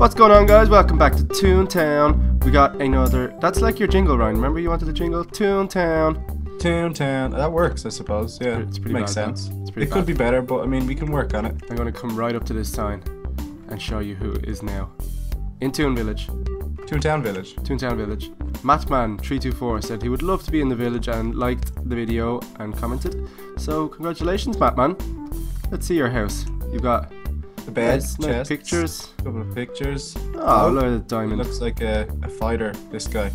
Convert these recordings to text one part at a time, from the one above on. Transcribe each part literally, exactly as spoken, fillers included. What's going on, guys? Welcome back to Toontown. We got another... That's like your jingle, Ryan. Remember you wanted the jingle? Toontown. Toontown. That works, I suppose. Yeah, it's pretty makes bad, sense. It's pretty it bad. Could be better, but I mean, we can work on it. I'm going to come right up to this sign and show you who it is now. In Toon Village. Toontown Village. Toontown Village. matman three two four said he would love to be in the village and liked the video and commented. So congratulations, Matman. Let's see your house. You've got the beds, nice, nice pictures, a couple of pictures. Oh, look at the diamond. He looks like a, a fighter, this guy.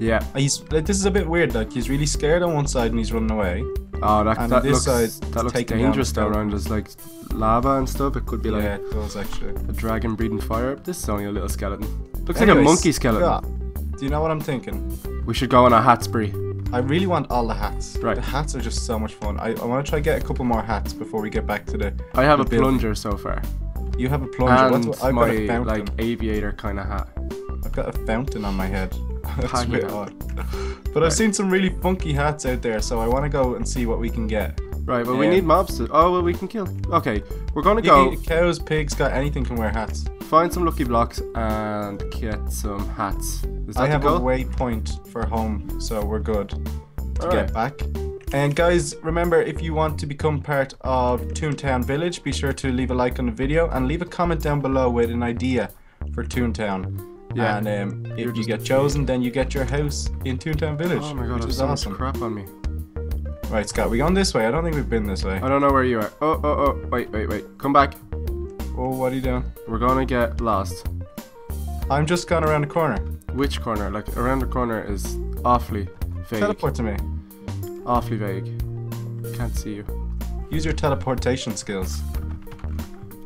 Yeah. He's like, this is a bit weird. Like he's really scared on one side and he's running away. Oh, that, that looks side, that looks dangerous down around. There's like lava and stuff. It could be like yeah, it does, actually. A dragon breathing fire. This is only a little skeleton. Looks Anyways, like a monkey skeleton. Yeah. Do you know what I'm thinking? We should go on a hat spree. I really want all the hats. Right. The hats are just so much fun. I, I want to try get a couple more hats before we get back to the... I have the a build. plunger so far. You have a plunger? And What's, I've my got a fountain. like aviator kind of hat. I've got a fountain on my head. That's a bit odd. But right. I've seen some really funky hats out there, so I want to go and see what we can get. Right, but well, yeah. we need mobs to... Oh, well, we can kill. Okay, we're going to go... Cows, pigs, got anything can wear hats. Find some lucky blocks and get some hats. Is that I have goal? a waypoint for home, so we're good to All get right. back. And guys, remember, if you want to become part of Toontown Village, be sure to leave a like on the video and leave a comment down below with an idea for Toontown. Yeah, and um, if you get chosen, then you get your house in Toontown Village. Oh my god, there's so awesome. much crap on me. Right, Scott, we gone this way? I don't think we've been this way. I don't know where you are. Oh, oh, oh, wait, wait, wait. Come back. Oh, what are you doing? We're gonna get lost. I'm just gone around the corner. Which corner? Like, around the corner is awfully vague. Teleport to me. Awfully vague. Can't see you. Use your teleportation skills.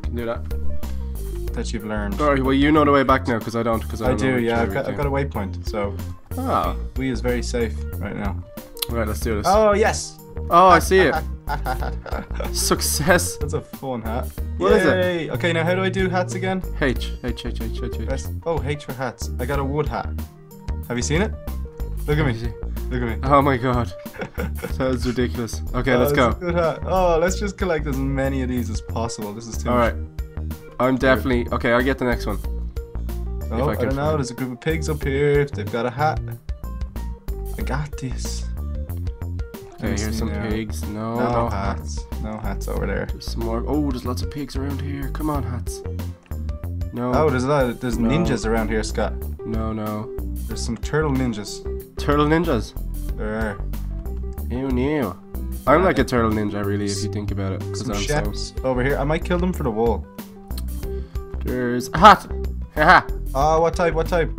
Can do that. That you've learned. Sorry, well, you know the way back now, because I don't. Because I, I do, yeah. I've got, I've got a waypoint, so... Ah. We is very safe right now. Right, let's do this. Oh, yes! Oh, I see it. Success! That's a fun hat. What Yay. is it? Okay, now how do I do hats again? H. H, H, H, H, H. That's, oh, H for hats. I got a wood hat. Have you seen it? Look at me. Look at me. Oh my god. That was ridiculous. Okay, oh, let's go. A good hat. Oh, let's just collect as many of these as possible. This is too Alright. I'm definitely... Okay, I'll get the next one. Oh, I, I don't know. There's a group of pigs up here. They've got a hat. I got this. Okay, here's some there. pigs. No, no, no hats. hats. No hats over there. There's some more. Oh, there's lots of pigs around here. Come on, hats. No. Oh, there's a lot of, there's no. ninjas around here, Scott. No, no. There's some turtle ninjas. Turtle ninjas? There are. Ew, new. I'm yeah. like a turtle ninja, really, if you think about it. Some I'm chefs so... over here. I might kill them for the wool. There's a hat. Haha. Oh, what type? What type?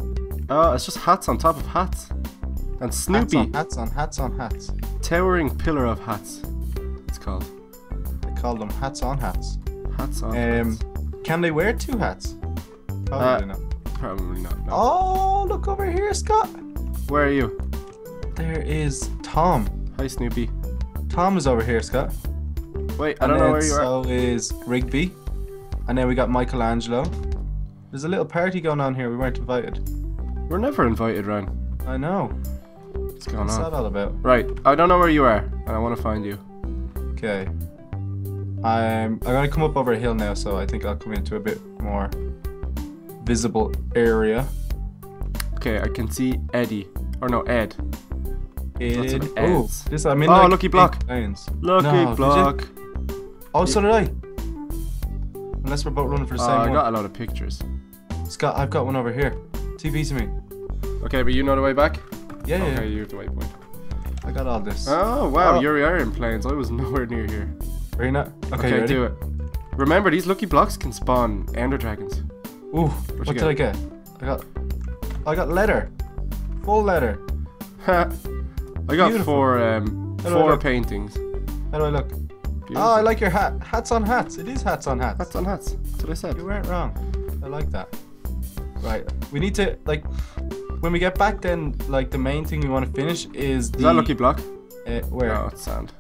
Oh, it's just hats on top of hats. And Snoopy. Hats on hats on hats. On hats. Towering pillar of hats. It's called. They call them hats on hats. Hats on um, hats. Can they wear two hats? Probably uh, not. Probably not. No. Oh, look over here, Scott. Where are you? There is Tom. Hi, Snoopy. Tom is over here, Scott. Wait, I and don't know where you are. So is Rigby. And then we got Michelangelo. There's a little party going on here. We weren't invited. We're never invited, Ryan. I know. What's going What's on? What's that all about? Right, I don't know where you are, and I want to find you. Okay. I'm I'm gonna come up over a hill now, so I think I'll come into a bit more visible area. Okay, I can see Eddie, or no Ed. Ed. Oh, this I mean. Oh, like lucky block. Lucky no, block. Oh, so did I. Unless we're both running for the uh, same I one. I got a lot of pictures. Scott, I've got one over here. T V to me. Okay, but you know the way back? Yeah, okay, yeah. Okay, you're at the waypoint. I got all this. Oh, wow, oh. Yuri Iron planes. I was nowhere near here. Are you not? Okay, okay you do it. Remember, these lucky blocks can spawn ender dragons. Ooh, what did I get? I got I got leather. Full leather. I got Beautiful. four um, four paintings. How do I look? Beautiful. Oh, I like your hat. Hats on hats. It is hats on hats. Hats on hats. That's what I said. You weren't wrong. I like that. Right, we need to, like... When we get back, then like the main thing we want to finish is the is that lucky block. Uh, where? Oh, it's sand.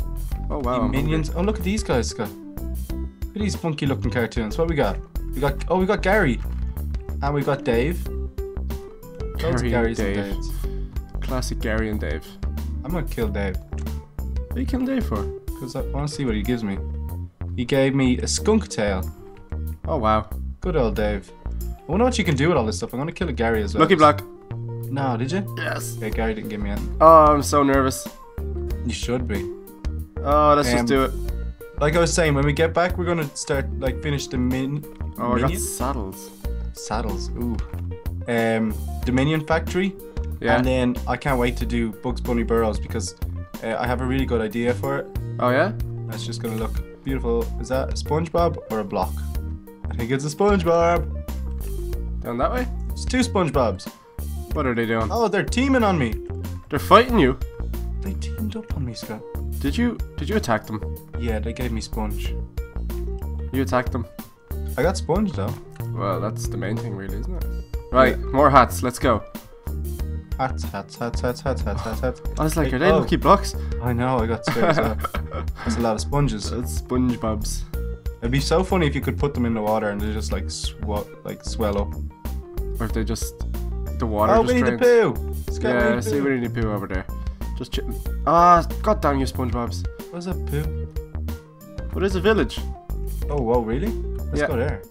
Oh wow. The minions. Oh look at these guys, Scott. Look at these funky looking cartoons. What we got? We got oh we got Gary, and we got Dave. Those Gary Garys Dave. and Daves. Classic Gary and Dave. I'm gonna kill Dave. What are you killing Dave for? Because I want to see what he gives me. He gave me a skunk tail. Oh wow. Good old Dave. I wonder what you can do with all this stuff. I'm gonna kill a Gary as well. Lucky block. No, did you? Yes. Yeah, Gary didn't give me anything. Oh, I'm so nervous. You should be. Oh, let's um, just do it. Like I was saying, when we get back, we're gonna start, like, finish the min. Oh, Minion? I got saddles. Saddles, ooh. Um, the Minion Factory. Yeah. And then I can't wait to do Bugs Bunny Burrows because uh, I have a really good idea for it. Oh, yeah? That's just gonna look beautiful. Is that a SpongeBob or a block? I think it's a SpongeBob. Down that way? It's two SpongeBobs. What are they doing? Oh, they're teaming on me. They're fighting you. They teamed up on me, Scott. Did you did you attack them? Yeah, they gave me sponge. You attacked them. I got sponge though. Well, that's the main thing really, isn't it? Right, yeah. More hats, let's go. Hats, hats, hats, hats, hats, hats, hats, hats. I was like, hey, are they oh. lucky blocks? I know, I got scared as well. That's a lot of sponges. That's SpongeBobs. It'd be so funny if you could put them in the water and they just like sw like swell up. Or if they just the water. Oh, Winnie the Pooh! Yeah, I see Winnie the Pooh over there. Just chilling. Ah, god damn you, SpongeBobs. What is that poo? What is a village? Oh, wow, really? Let's yeah. go there.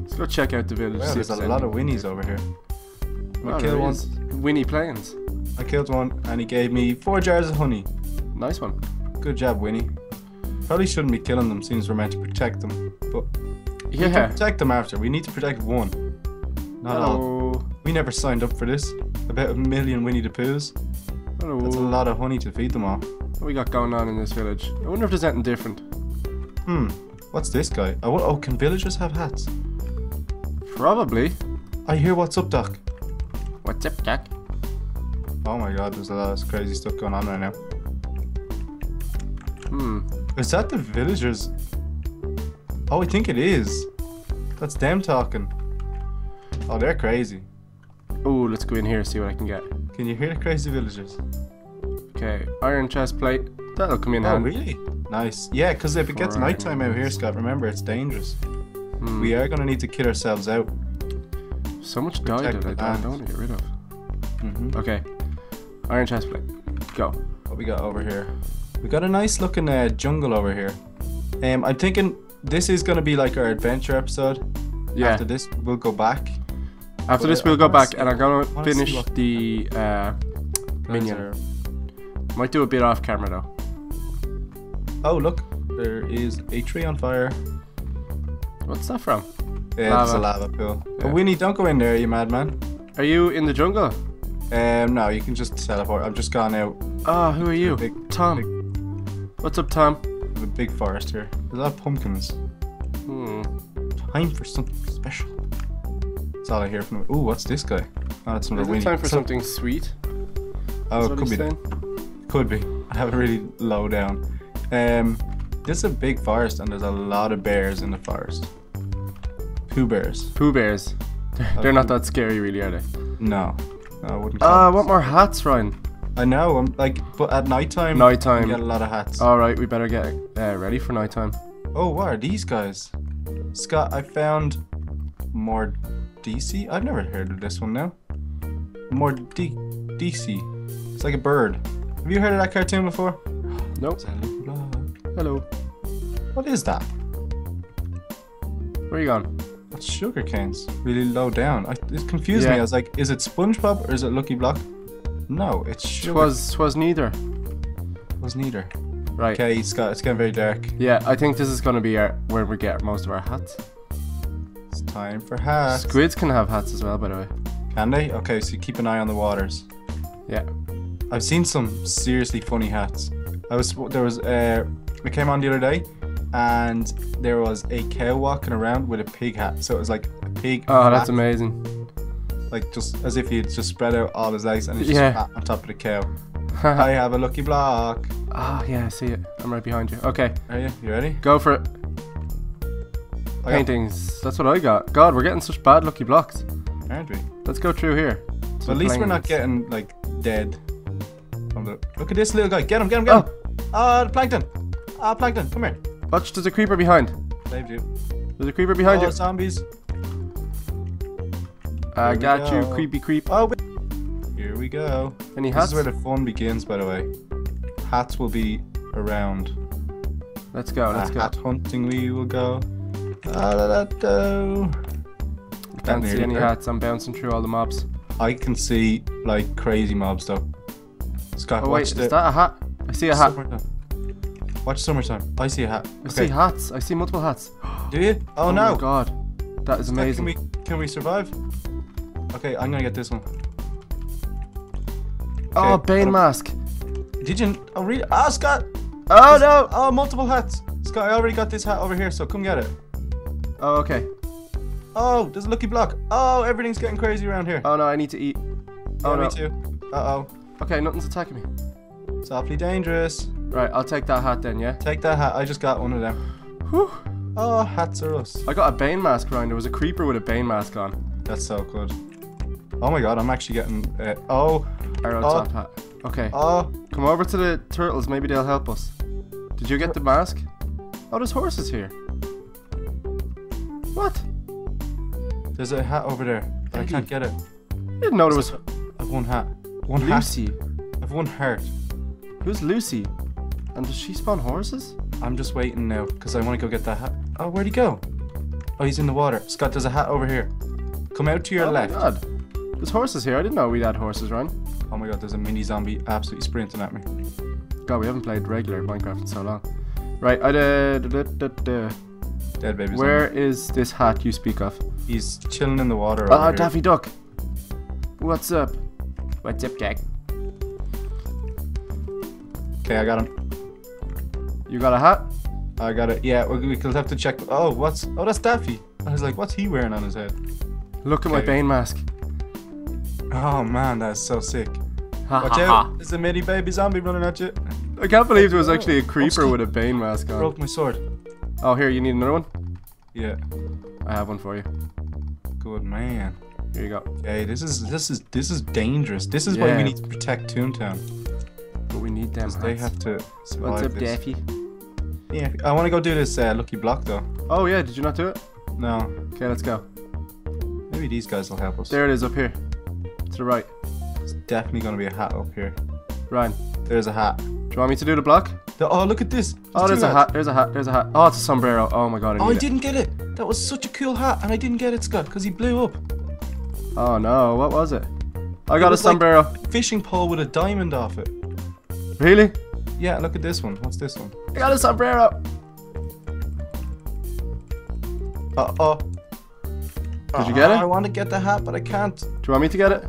Let's go check out the village. Well, there's a lot of Winnies over here. I oh, killed one. Winnie Plains. I killed one and he gave me four jars of honey. Nice one. Good job, Winnie. Probably shouldn't be killing them since we're meant to protect them. But yeah. we can protect them after. We need to protect one. Not Hello. all. We never signed up for this. About a million Winnie the Poohs. Hello. That's a lot of honey to feed them all. What we got going on in this village? I wonder if there's anything different. Hmm. What's this guy? Oh, oh, can villagers have hats? Probably. I hear what's up, Doc. What's up, Doc? Oh my god, there's a lot of crazy stuff going on right now. Hmm. Is that the villagers? Oh, I think it is. That's them talking. Oh, they're crazy. Oh, let's go in here and see what I can get. Can you hear the crazy villagers? Okay, iron chest plate. That'll come in oh, handy. Oh, really? Nice. Yeah, because if it gets nighttime out here, Scott, remember, it's dangerous. Hmm. We are going to need to kit ourselves out. So much dye that I don't, don't want to get rid of. Mm-hmm. Okay, iron chest plate. Go. What we got over here? We got a nice looking uh, jungle over here. Um, I'm thinking this is going to be like our adventure episode. Yeah. After this, we'll go back. After but this, we'll I go back, see, and I'm gonna finish the uh, minion. Might do a bit off camera though. Oh look, there is a tree on fire. What's that from? Yeah, it's a lava pool. Yeah. But Winnie, don't go in there, you madman. Are you in the jungle? Um, no, you can just teleport. I've just gone out. Ah, oh, who are you, big, Tom? Big, What's up, Tom? There's a big forest here. There's a lot of pumpkins. Hmm. Time for something special. That's all I hear from him. Ooh, what's this guy? Oh, that's another Winnie. Is it time for something sweet? Oh, it could be. Saying? Could be. I have it really low down. Um, this is a big forest and there's a lot of bears in the forest. Pooh bears. Pooh bears. They're, they're not that scary really, are they? No. No, I wouldn't. Ah, uh, I want more hats, Ryan. I know, I'm like, but at night time, night time. we get a lot of hats. Alright, we better get uh, ready for night time. Oh, what are these guys? Scott, I found more... D C? I've never heard of this one now. More D DC. It's like a bird. Have you heard of that cartoon before? Nope. Hello. What is that? Where are you going? That's sugar canes. Really low down. I, it confused yeah. me. I was like, is it SpongeBob or is it Lucky Block? No, it's sugar. Twas, twas neither. Was neither. Right. Okay, Scott, it's getting very dark. Yeah, I think this is going to be our, where we get most of our hats. Time for hats. Squids can have hats as well, by the way. Can they? Okay, so you keep an eye on the waters. Yeah. I've seen some seriously funny hats. I was there was uh, I came on the other day, and there was a cow walking around with a pig hat. So it was like a pig. Oh, hat. That's amazing. Like just as if he had just spread out all his legs and he's yeah. just on top of the cow. I have a lucky block. Oh yeah, I see it. I'm right behind you. Okay. Are you? You ready? Go for it. Paintings. That's what I got. God, we're getting such bad lucky blocks. Aren't we? Let's go through here. Well, at least we're not getting, like, dead. The... Look at this little guy. Get him, get him, get oh. him. Ah, oh, Plankton. Ah, oh, Plankton, come here. Watch, there's a creeper behind. Saved you. There's a creeper behind oh, you. zombies. I got go. you, creepy creep. Oh, here we go. Any hats? This is where the fun begins, by the way. Hats will be around. Let's go, let's uh, go. Hat hunting we will go. Da, da, da, da. Can't see any hats. I'm bouncing through all the mobs. I can see like crazy mobs though. Scott, oh, wait, watch is the... that a hat? I see a hat. Summertime. Watch Summertime. I see a hat. I okay. see hats. I see multiple hats. Do you? Oh, oh no! Oh my god, that is amazing. Can we can we survive? Okay, I'm gonna get this one. Okay, oh, Bane mask. Did you? Oh really? Ah, oh, Scott. Oh this... no! Oh, multiple hats. Scott, I already got this hat over here, so come get it. Oh okay. Oh, there's a lucky block. Oh, everything's getting crazy around here. Oh no, I need to eat. Oh yeah, no. Me too. Uh oh. Okay, nothing's attacking me. It's awfully dangerous. Right, I'll take that hat then, yeah? Take that hat. I just got one of them. Whew. Oh, hats are us. I got a Bane mask, Ryan. There was a creeper with a Bane mask on. That's so good. Oh my god, I'm actually getting... Uh, oh. Arrow oh, top hat. Okay. Oh. Come over to the turtles. Maybe they'll help us. Did you get the mask? Oh, there's horses here. What? There's a hat over there, but Eddie. I can't get it. I didn't know there was... I have one hat. One Lucy. Hat. I have one heart. Who's Lucy? And does she spawn horses? I'm just waiting now, because I want to go get that hat. Oh, where'd he go? Oh, he's in the water. Scott, there's a hat over here. Come out to your oh left. Oh my god. There's horses here. I didn't know we had horses, Ryan. Oh my god, there's a mini zombie absolutely sprinting at me. God, we haven't played regular Minecraft in so long. Right, I did... did, did, did. Dead baby zombie. Where is this hat you speak of? He's chilling in the water. Ah, uh, Daffy Duck. What's up? What's up, Jack? Okay, I got him. You got a hat? I got it. Yeah, we, we'll have to check. Oh, what's? Oh, that's Daffy. I was like, what's he wearing on his head? Look okay. at my Bane mask. Oh man, that's so sick. Watch out! There's a mini baby zombie running at you. I can't believe there was actually a creeper oh, with a Bane mask on. Broke my sword. Oh, here, you need another one? Yeah. I have one for you. Good man. Here you go. Hey, this is this is this is dangerous. This is yeah. why we need to protect Toontown. But we need them. They have to survive. What's up, this. Daffy? Yeah, I want to go do this uh, lucky block though. Oh yeah, did you not do it? No. Okay, let's go. Maybe these guys will help us. There it is up here. To the right. There's definitely gonna be a hat up here. Ryan, there's a hat. Do you want me to do the block? The, oh, look at this. There's oh, there's a hats. hat. There's a hat. There's a hat. Oh, it's a sombrero. Oh my god. I oh, I it. didn't get it. That was such a cool hat, and I didn't get it, Scott, because he blew up. Oh no, what was it? I it got a sombrero. Like a fishing pole with a diamond off it. Really? Yeah, look at this one. What's this one? I got a sombrero. Uh oh. Did uh, you get it? I want to get the hat, but I can't. Do you want me to get it?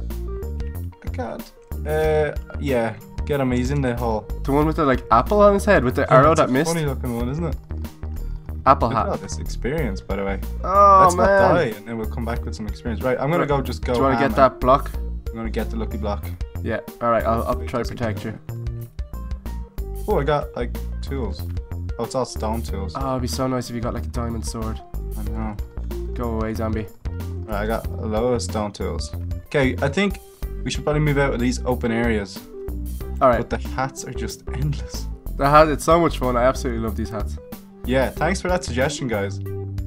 I can't. Uh, yeah. Get him, he's in the hole. The one with the like apple on his head with the yeah, arrow that missed. Funny looking one, isn't it? Apple Look hat. At this experience, by the way. Oh Let's man. Let's not die, and then we'll come back with some experience. Right, I'm gonna go. Just go. Do you want to get that block? I'm gonna get the lucky block. Yeah. All right, I'll, I'll try to protect you. Oh, I got like tools. Oh, it's all stone tools. Oh, it'd be so nice if you got like a diamond sword. I know. Go away, zombie. Right, I got a lot of stone tools. Okay, I think we should probably move out of these open areas. Alright. But the hats are just endless. The hat, it's so much fun. I absolutely love these hats. Yeah, thanks for that suggestion, guys.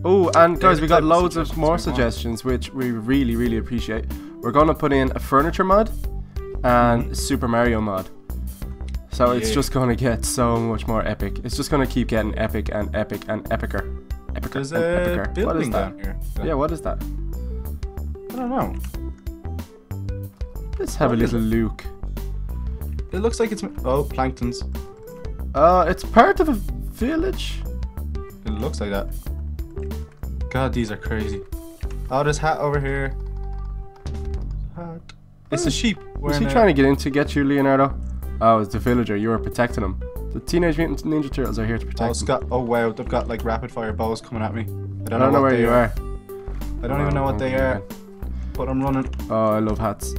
Oh, and guys, we got loads of more suggestions, which we really, really appreciate. We're going to put in a furniture mod and mm-hmm. Super Mario mod. So yeah. It's just going to get so much more epic. It's just going to keep getting epic and epic and epicer. Epicer There's and a epicer. building what is that? down here. Yeah. yeah, what is that? I don't know. Let's have what a little look. It looks like it's... Oh, planktons. Uh, it's part of a village. It looks like that. God, these are crazy. Oh, this hat over here. Hat. It's oh, a sheep. Is he trying to get in to get you, Leonardo? Oh, it's the villager. You are protecting him. The Teenage Mutant Ninja Turtles are here to protect oh, him. Got, oh, wow. They've got, like, rapid-fire bows coming at me. I don't, I don't know, know where you are. are. I don't oh, even know what they are. But I'm running. Oh, I love hats.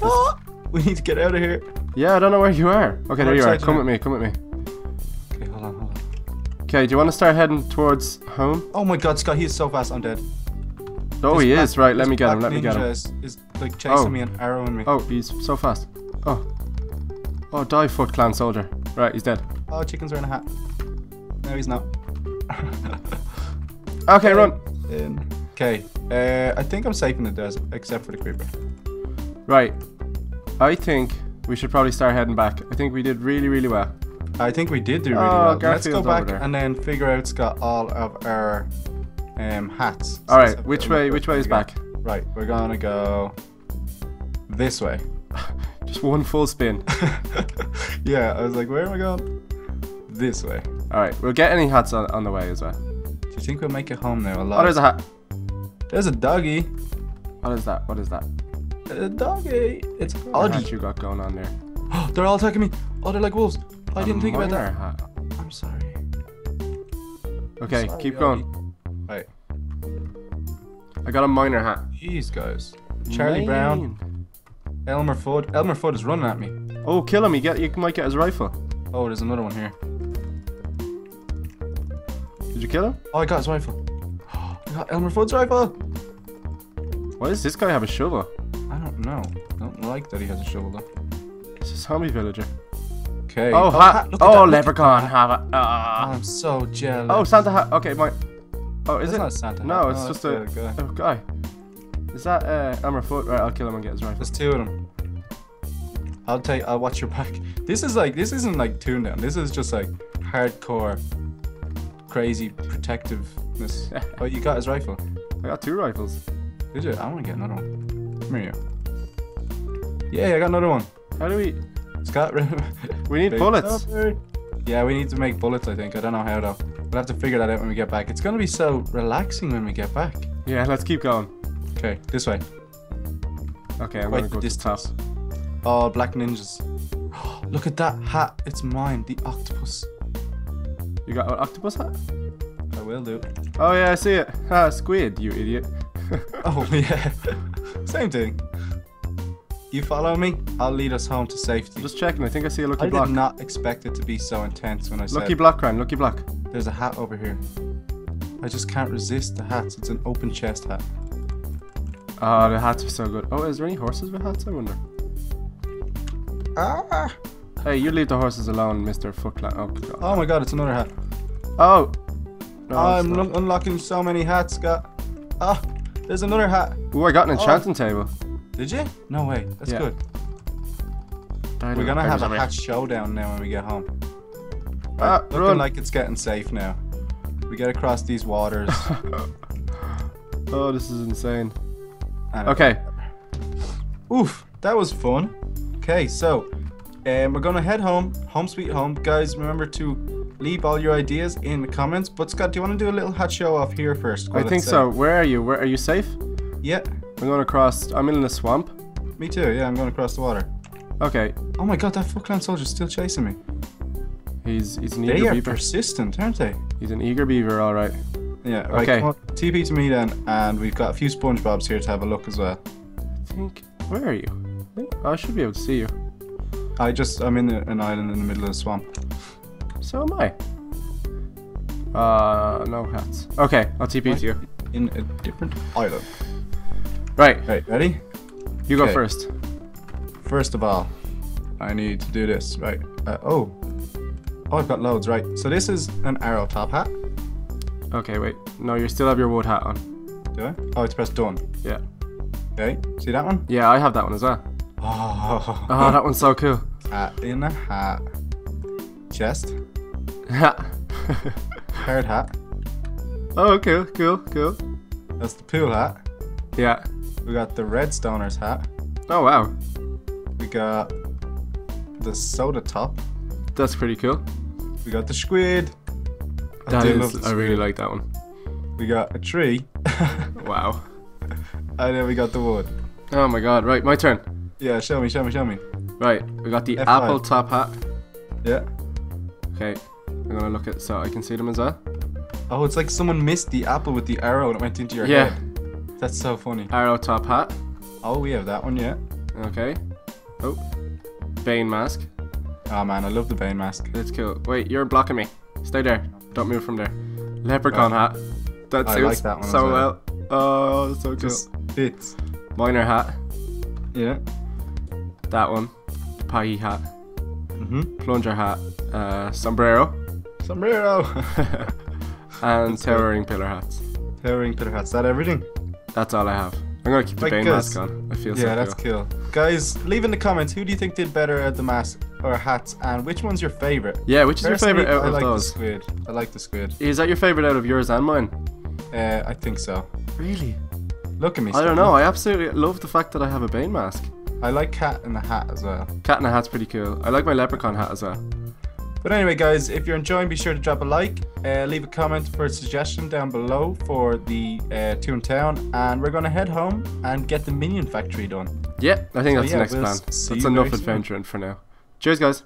Oh, we need to get out of here. Yeah, I don't know where you are. Okay, there you are. Come with me, come with me. Okay, hold on, hold on. Okay, do you want to start heading towards home? Oh my god, Scott, he is so fast, I'm dead. Oh, he is, right, let me get him, let me get him. This black ninja is, is like chasing me and arrowing me. Oh, he's so fast. Oh. Oh, die, Foot Clan soldier. Right, he's dead. Oh, chickens are in a hat. No, he's not. Okay, run. Okay, uh, I think I'm safe in the desert, except for the creeper. Right, I think... we should probably start heading back. I think we did really, really well. I think we did do really oh, well. Garfield's Let's go back and then figure out Scott all of our um, hats. All right, which way? Which way is back? Right, we're gonna go this way. Just one full spin. Yeah, I was like, where am I going? This way. Alright, we'll get any hats on, on the way as well. Do you think we'll make it home there? Alive? Oh, there's a hat. There's a doggy. What is that? What is that? A doggy. It's Oddy. What you got going on there? Oh, they're all attacking me. Oh, they're like wolves. I a didn't think about that. Hat. I'm sorry. Okay, I'm sorry, keep going. Right. I got a miner hat. Jeez, guys. Charlie Mine. Brown. Elmer Fudd. Elmer Fudd is running at me. Oh, kill him. You, get, you might get his rifle. Oh, there's another one here. Did you kill him? Oh, I got his rifle. I got Elmer Fudd's rifle. Why does this guy have a shovel? I don't know. I don't like that he has a shovel, though. It's a zombie villager. Okay. Oh, oh hat. Hat. Oh, leprechaun hat. Have it. Ah. I'm so jealous. Oh, Santa hat. Okay, my... Oh, is That's it? Not Santa. No, it's no, just a, a guy. Is that uh, Elmer Fudd? Right, I'll kill him and get his rifle. There's two of them. I'll take. I'll watch your back. This is like. This isn't like Toontown. This is just like hardcore, crazy protectiveness. Oh, you got his rifle. I got two rifles. Did you? I want to get another one. Come here. Yeah, I got another one. How do we? Scott, we need bullets. Stopper. Yeah, we need to make bullets. I think. I don't know how though. We'll have to figure that out when we get back. It's going to be so relaxing when we get back. Yeah, let's keep going. Okay, this way. Okay, I'm going to go this top. Oh, black ninjas. Look at that hat. It's mine, the octopus. You got an octopus hat? I will do. Oh, yeah, I see it. Ah, squid, you idiot. Oh, yeah. Same thing. You follow me, I'll lead us home to safety. Just checking, I think I see a lucky I block. I did not expect it to be so intense when I said... Lucky block, Ryan, lucky block. There's a hat over here. I just can't resist the hats. It's an open chest hat. Oh, the hats are so good. Oh, is there any horses with hats, I wonder? Ah! Hey, you leave the horses alone, Mister Foot Clan. Oh, God. Oh my God, it's another hat. Oh! No, I'm un unlocking so many hats, Scott. Ah, oh, there's another hat. Ooh, I got an enchanting oh. table. Did you? No way. That's yeah. good. We're gonna have a hatch showdown now when we get home. Right, ah, looking run. like it's getting safe now. We get across these waters. Oh, this is insane. Okay. Know. Oof, that was fun. Okay, so um, we're gonna head home, home sweet home, guys. Remember to leave all your ideas in the comments. But Scott, do you want to do a little hat show off here first? I think so. Safe? Where are you? Where are you safe? Yeah. I'm going to cross. I'm in the swamp. Me too. Yeah, I'm going to cross the water. Okay. Oh my God, that Foot Clan soldier's still chasing me. He's he's an they eager beaver. They are persistent, aren't they? He's an eager beaver, all right. Yeah. Right, okay. T P to me then, and we've got a few SpongeBobs here to have a look as well. I think. Where are you? I, think I should be able to see you. I just I'm in the, an island in the middle of the swamp. So am I. Uh, no hats. Okay, I'll T P I'm to you. In a different island. Right. Right, ready? You go okay. first. First of all, I need to do this. Right. Uh, oh. Oh, I've got loads. Right. So this is an arrow top hat. Okay, wait. No, you still have your wood hat on. Do I? Oh, it's pressed done. Yeah. Okay. See that one? Yeah, I have that one as well. Oh. Oh, that one's so cool. Hat in a hat. Chest. Hat. Hard hat. Oh, cool, cool, cool. That's the pool hat. Yeah. We got the red stoner's hat. Oh wow. We got the soda top. That's pretty cool. We got the squid. I that is, love the squid. I really like that one. We got a tree. Wow. And then we got the wood. Oh my God! Right, my turn. Yeah, show me, show me, show me. Right, we got the F five. Apple top hat. Yeah. Okay, I'm gonna look at so I can see them as well. Oh, it's like someone missed the apple with the arrow and it went into your yeah. head. That's so funny. Arrow top hat. Oh, we have that one, yeah. Okay. Oh. Bane mask. Oh man, I love the Bane mask. It's cool. Wait, you're blocking me. Stay there. Don't move from there. Leprechaun oh. hat. That I suits like that one so well. well. Oh, that's so Just cool. Fits. Miner hat. Yeah. That one. Pie hat. Mm-hmm. Plunger hat. Uh, sombrero. Sombrero. And towering pillar hats. Towering pillar hats. Is that everything? That's all I have. I'm going to keep the like Bane mask on. I feel so Yeah, that's cool. Guys, leave in the comments, who do you think did better at the mask or hats, and which one's your favourite? Yeah, which is Personally, your favourite out I of like those? I like the squid. I like the squid. Is that your favourite out of yours and mine? Uh, I think so. Really? Look at me. I don't know. Up. I absolutely love the fact that I have a Bane mask. I like Cat in the Hat as well. Cat in the Hat's pretty cool. I like my leprechaun hat as well. But anyway, guys, if you're enjoying, be sure to drop a like, uh, leave a comment for a suggestion down below for the uh, Toontown, and we're going to head home and get the Minion Factory done. Yeah, I think so that's yeah, the next we'll plan. That's enough adventuring for now. Cheers, guys.